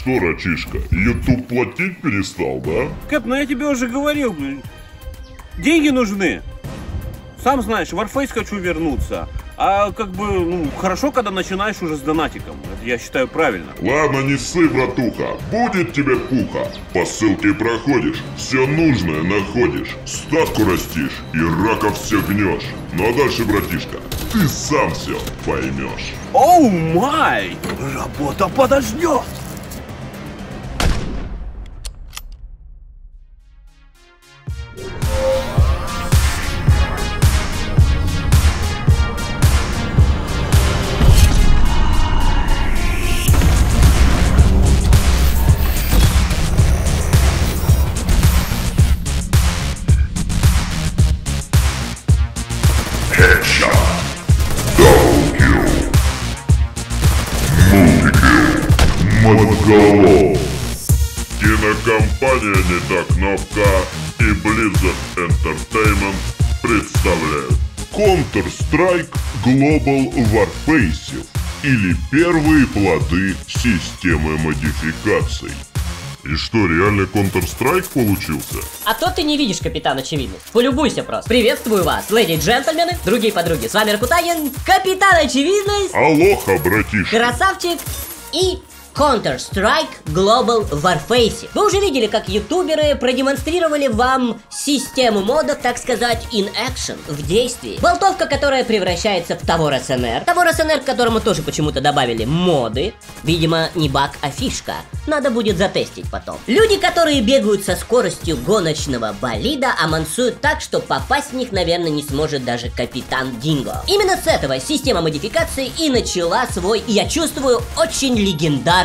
Что, Рачишка, YouTube платить перестал, да? Кэп, ну я тебе уже говорил, блин. Деньги нужны. Сам знаешь, в Warface хочу вернуться. А как бы, ну, хорошо, когда начинаешь уже с донатиком. Это, я считаю, правильно. Ладно, не ссы, братуха. Будет тебе пуха. По ссылке проходишь, все нужное находишь. Ставку растишь и раков всех гнешь. Ну а дальше, братишка, ты сам все поймешь. Оу май! Работа подождет! Кинокомпания «Не та кнопка» и Blizzard Entertainment представляют Counter-Strike Global Warfaces, или первые плоды системы модификаций. И что, реально Counter-Strike получился? А то ты не видишь, капитан очевидность. Полюбуйся просто. Приветствую вас, леди и джентльмены, другие подруги. С вами Ракутагин, капитан очевидность. Алоха, братишка. Красавчик и... Counter-Strike Global Warfaces. Вы уже видели, как ютуберы продемонстрировали вам систему модов, так сказать, in action, в действии. Болтовка, которая превращается в Tower SNR. Tower SNR, к которому тоже почему-то добавили моды. Видимо, не баг, а фишка. Надо будет затестить потом. Люди, которые бегают со скоростью гоночного болида, амансуют так, что попасть в них, наверное, не сможет даже капитан Динго. Именно с этого система модификации и начала свой, я чувствую, очень легендарный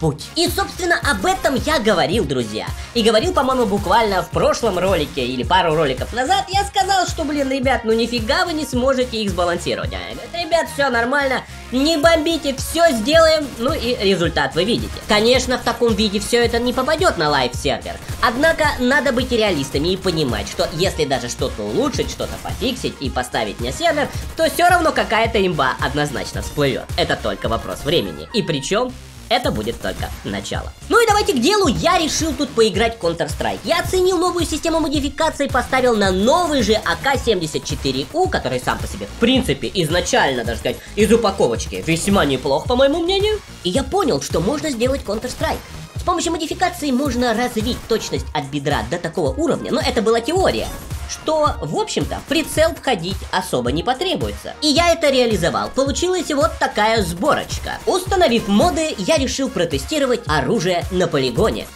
путь. И, собственно, об этом я говорил, друзья. И говорил, по-моему, буквально в прошлом ролике или пару роликов назад. Я сказал, что, блин, ребят, ну нифига вы не сможете их сбалансировать. Ребят, все нормально, не бомбите, все сделаем. Ну и результат вы видите. Конечно, в таком виде все это не попадет на лайв-сервер. Однако, надо быть реалистами и понимать, что если даже что-то улучшить, что-то пофиксить и поставить на сервер, то все равно какая-то имба однозначно всплывет. Это только вопрос времени. И причем... это будет только начало. Ну и давайте к делу. Я решил тут поиграть в Counter-Strike. Я оценил новую систему модификаций, поставил на новый же АК-74У, который сам по себе, в принципе, изначально, даже сказать, из упаковочки весьма неплох, по моему мнению. И я понял, что можно сделать Counter-Strike. С помощью модификации можно развить точность от бедра до такого уровня, но это была теория, что, в общем-то, в прицел входить особо не потребуется. И я это реализовал. Получилась вот такая сборочка. Установив моды, я решил протестировать оружие на полигоне.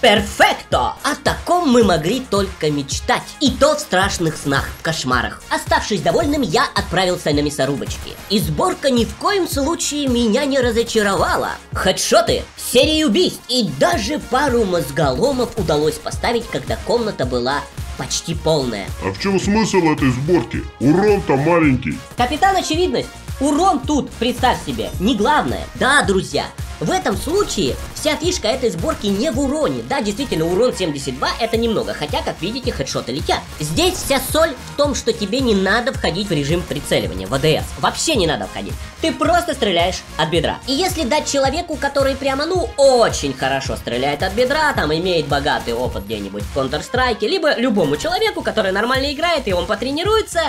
Перфекто! О таком мы могли только мечтать. И то в страшных снах, в кошмарах. Оставшись довольным, я отправился на мясорубочки. И сборка ни в коем случае меня не разочаровала. Хедшоты, серии убийств и даже пару мозголомов удалось поставить, когда комната была почти полная. А в чем смысл этой сборки? Урон-то маленький. Капитан очевидность, урон тут, представь себе, не главное. Да, друзья. В этом случае вся фишка этой сборки не в уроне. Да, действительно, урон 72 это немного, хотя, как видите, хедшоты летят. Здесь вся соль в том, что тебе не надо входить в режим прицеливания, ВДС. Вообще не надо входить. Ты просто стреляешь от бедра. И если дать человеку, который прямо, ну, очень хорошо стреляет от бедра, там, имеет богатый опыт где-нибудь в Counter-Strike, либо любому человеку, который нормально играет, и он потренируется...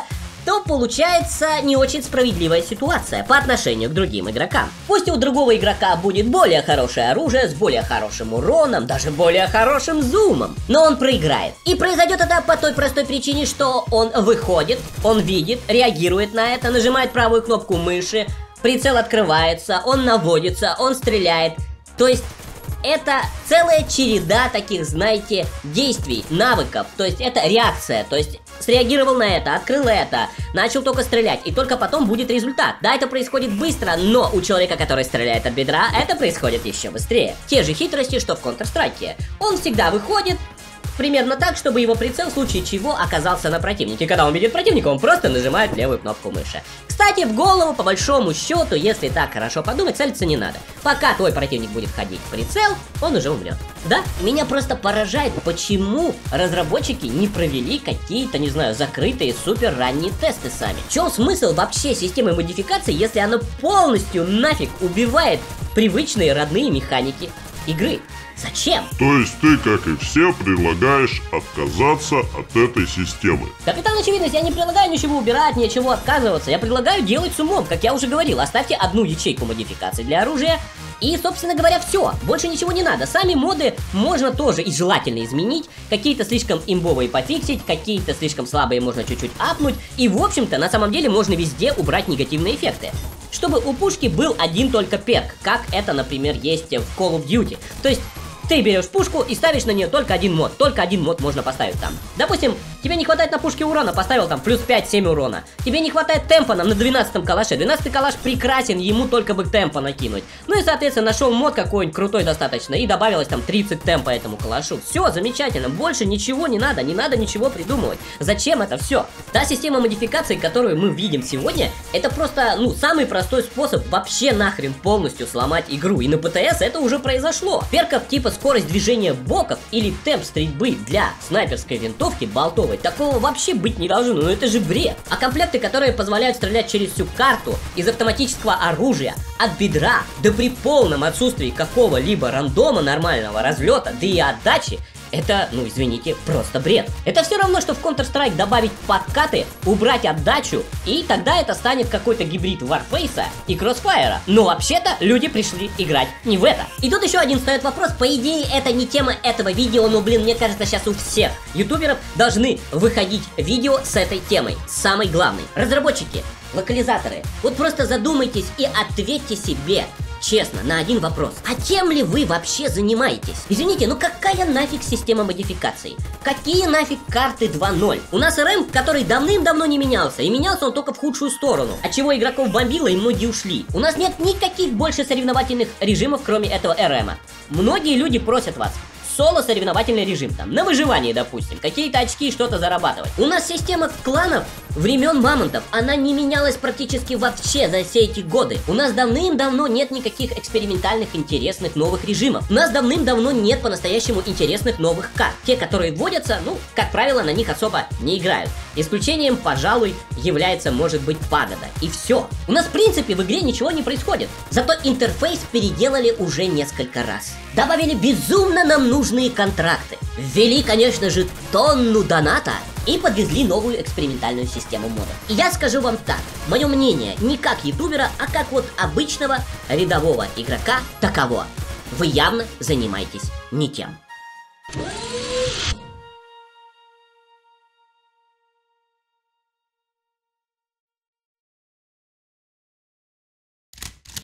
то получается не очень справедливая ситуация по отношению к другим игрокам. Пусть у другого игрока будет более хорошее оружие, с более хорошим уроном, даже более хорошим зумом, но он проиграет. И произойдет это по той простой причине, что он выходит, он видит, реагирует на это, нажимает правую кнопку мыши, прицел открывается, он наводится, он стреляет. То есть... это целая череда таких, знаете, действий, навыков. То есть это реакция. То есть среагировал на это, открыл это, начал только стрелять. И только потом будет результат. Да, это происходит быстро, но у человека, который стреляет от бедра, это происходит еще быстрее. Те же хитрости, что в Counter-Strike. Он всегда выходит... Примерно так, чтобы его прицел в случае чего оказался на противнике. Когда он видит противника, он просто нажимает левую кнопку мыши. Кстати, в голову, по большому счету, если так хорошо подумать, целиться не надо. Пока твой противник будет ходить в прицел, он уже умрет. Да, меня просто поражает, почему разработчики не провели какие-то, не знаю, закрытые супер ранние тесты сами. В чем смысл вообще системы модификации, если она полностью нафиг убивает привычные родные механики игры? Зачем? То есть ты, как и все, предлагаешь отказаться от этой системы? Капитан Очевидность, я не предлагаю ничего убирать, ничего отказываться. Я предлагаю делать с умом, как я уже говорил. Оставьте одну ячейку модификации для оружия. И, собственно говоря, все. Больше ничего не надо. Сами моды можно тоже и желательно изменить. Какие-то слишком имбовые пофиксить, какие-то слишком слабые можно чуть-чуть апнуть. И, в общем-то, на самом деле можно везде убрать негативные эффекты. Чтобы у пушки был один только перк, как это, например, есть в Call of Duty. То есть ты берешь пушку и ставишь на нее только один мод. Только один мод можно поставить там. Допустим, тебе не хватает на пушке урона, поставил там плюс 5-7 урона. Тебе не хватает темпа на 12-м калаше. 12-й калаш прекрасен, ему только бы темпа накинуть. Ну и, соответственно, нашел мод какой-нибудь крутой достаточно. И добавилось там 30 темпа этому калашу. Все, замечательно. Больше ничего не надо. Не надо ничего придумывать. Зачем это все? Та система модификации, которую мы видим сегодня, это просто, ну, самый простой способ вообще нахрен полностью сломать игру. И на ПТС это уже произошло. Перков типа скорость движения боков или темп стрельбы для снайперской винтовки болтовой, такого вообще быть не должно, но это же бред. А комплекты, которые позволяют стрелять через всю карту, из автоматического оружия, от бедра, да при полном отсутствии какого-либо рандома нормального разлета, да и отдачи, это, ну извините, просто бред. Это все равно, что в Counter-Strike добавить подкаты, убрать отдачу, и тогда это станет какой-то гибрид Warface и Crossfire. Но вообще-то люди пришли играть не в это. И тут еще один встает вопрос, по идее это не тема этого видео, но блин, мне кажется, сейчас у всех ютуберов должны выходить видео с этой темой, самой главной. Разработчики, локализаторы, вот просто задумайтесь и ответьте себе. Честно, на один вопрос. А чем ли вы вообще занимаетесь? Извините, ну какая нафиг система модификаций? Какие нафиг карты 2.0? У нас РМ, который давным-давно не менялся. И менялся он только в худшую сторону. От чего игроков бомбило и многие ушли. У нас нет никаких больше соревновательных режимов, кроме этого РМа. Многие люди просят вас. Соло-соревновательный режим, там, на выживание, допустим, какие-то очки, что-то зарабатывать. У нас система кланов времен мамонтов, она не менялась практически вообще за все эти годы. У нас давным-давно нет никаких экспериментальных, интересных новых режимов. У нас давным-давно нет по-настоящему интересных новых карт. Те, которые вводятся, ну, как правило, на них особо не играют. Исключением, пожалуй, является, может быть, Пагода. И все. У нас, в принципе, в игре ничего не происходит. Зато интерфейс переделали уже несколько раз. Добавили безумно нам нужные контракты. Ввели, конечно же, тонну доната и подвезли новую экспериментальную систему модов. И я скажу вам так, мое мнение не как ютубера, а как вот обычного рядового игрока таково. Вы явно занимаетесь не тем.